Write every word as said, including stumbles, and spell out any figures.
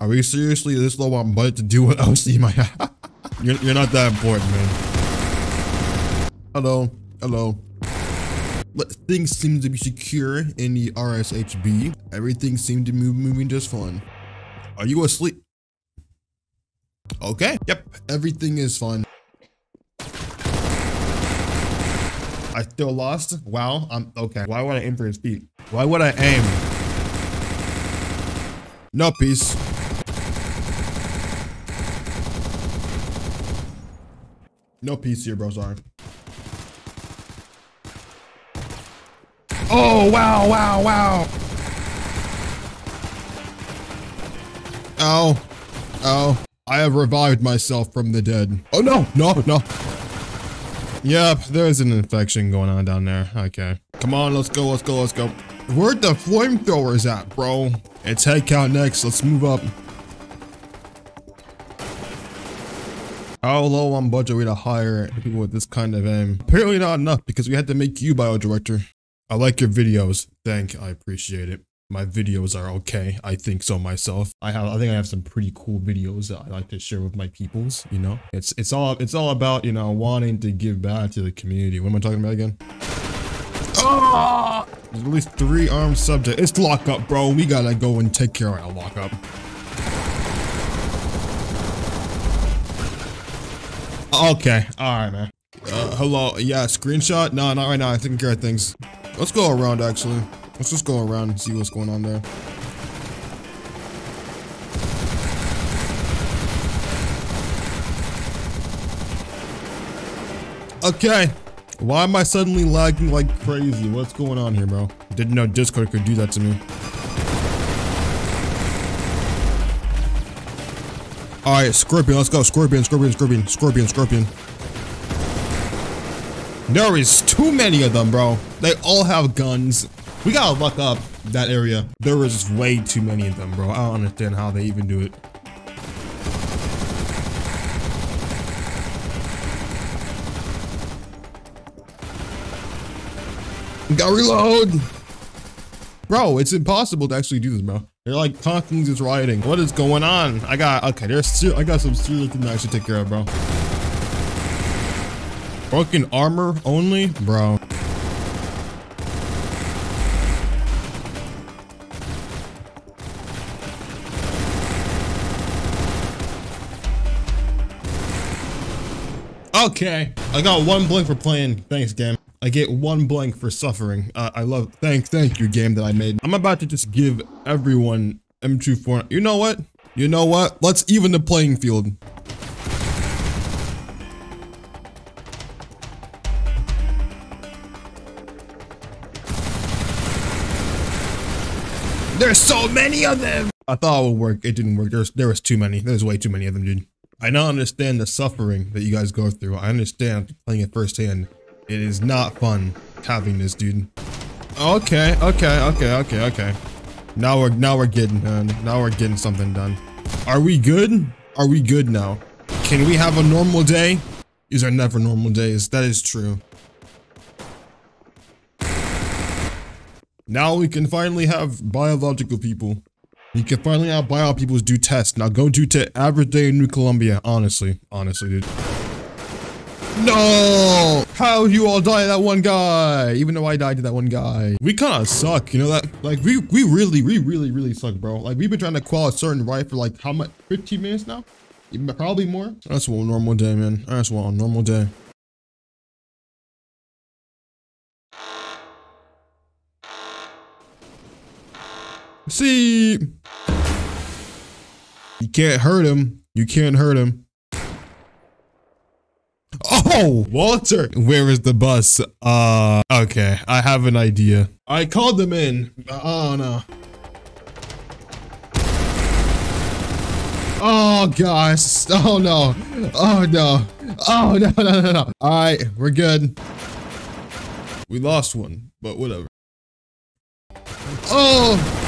Are we seriously this low on budget to do what else you might have? You're, you're not that important, man. Hello. Hello. But things seem to be secure in the R S H B. Everything seemed to be moving just fine. Are you asleep? Okay. Yep. Everything is fine. I still lost. Wow. I'm okay. Why would I aim for his feet? Why would I aim? No peace. No peace here, bro. Sorry. Oh, wow, wow, wow. Ow. Ow. I have revived myself from the dead. Oh, no, no, no. Yep, there's an infection going on down there. Okay. Come on, let's go, let's go, let's go. Where'd the flamethrowers at, bro? It's head count next. Let's move up. How low on budget are we to hire people with this kind of aim? Apparently not enough because we had to make you bio director. I like your videos. Thank, I appreciate it. My videos are okay. I think so myself. I have, I think I have some pretty cool videos that I like to share with my peoples. You know, it's, it's all, it's all about, you know, wanting to give back to the community. What am I talking about again? Oh, there's at least three armed subjects. It's lockup, bro. We gotta go and take care of our lockup. Okay. All right, man. Uh, hello. Yeah. Screenshot. No, not right now. I think I got things. Let's go around actually. Let's just go around and see what's going on there. Okay. Why am I suddenly lagging like crazy? What's going on here, bro? Didn't know Discord could do that to me. All right, Scorpion. Let's go. Scorpion, Scorpion, Scorpion, Scorpion, Scorpion. There is too many of them, bro. They all have guns. We gotta luck up that area. There was just way too many of them, bro. I don't understand how they even do it. Gotta reload! Bro, it's impossible to actually do this, bro. They're like constantly just rioting. What is going on? I got, okay, there's, I got some serious things I should take care of, bro. Broken armor only? Bro. Okay, I got one blank for playing. Thanks, game. I get one blank for suffering. Uh, I love, thank, thank you, game that I made. I'm about to just give everyone M twenty-four. You know what? You know what? Let's even the playing field. There's so many of them. I thought it would work. It didn't work. There's, there was too many. There's way too many of them, dude. I now understand the suffering that you guys go through. I understand playing it firsthand. It is not fun having this, dude. Okay, okay, okay, okay, okay. Now we're now we're getting done. Now we're getting something done. Are we good? Are we good now? Can we have a normal day? These are never normal days. That is true. Now we can finally have biological people. You can finally have bio people do tests. Now go do to average day in New Columbia. Honestly, honestly, dude. No! How you all die to that one guy? Even though I died to that one guy. We kind of suck, you know that? Like we, we really, we really, really suck, bro. Like we've been trying to quell a certain riot for like how much? fifteen minutes now? Probably more. That's one normal day, man. That's one normal day. See, you can't hurt him. You can't hurt him. Oh, Walter, where is the bus? Uh, okay, I have an idea. I called them in. Oh no. Oh gosh. Oh no. Oh no. Oh no no no no. All right, we're good. We lost one, but whatever. Oh.